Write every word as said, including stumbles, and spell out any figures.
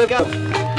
de qué.